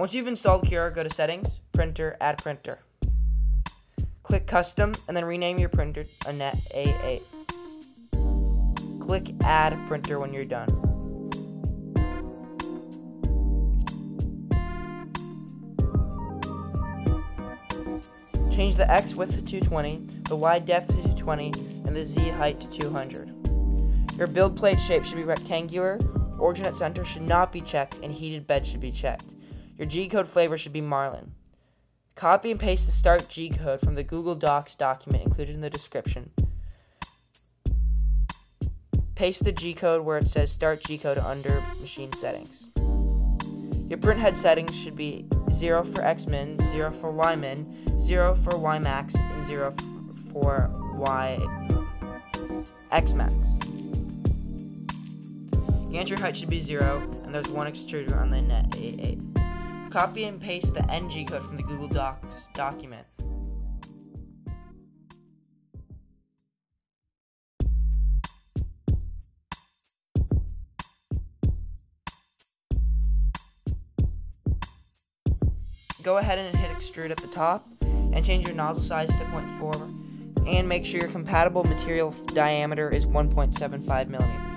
Once you've installed Cura, go to Settings, Printer, Add Printer. Click Custom, and then rename your printer Anet A8. Click Add Printer when you're done. Change the X width to 220, the Y depth to 220, and the Z height to 200. Your build plate shape should be rectangular, origin at center should not be checked, and heated bed should be checked. Your G-code flavor should be Marlin. Copy and paste the Start G-code from the Google Docs document included in the description. Paste the G-code where it says Start G-code under Machine Settings. Your print head settings should be 0 for X-min, 0 for Y-min, 0 for Y-max, and 0 for Y-x-max. Gantry height should be 0, and there's one extruder on the Anet A8. Copy and paste the NG code from the Google Docs document. Go ahead and hit extrude at the top and change your nozzle size to 0.4, and make sure your compatible material diameter is 1.75 millimeters.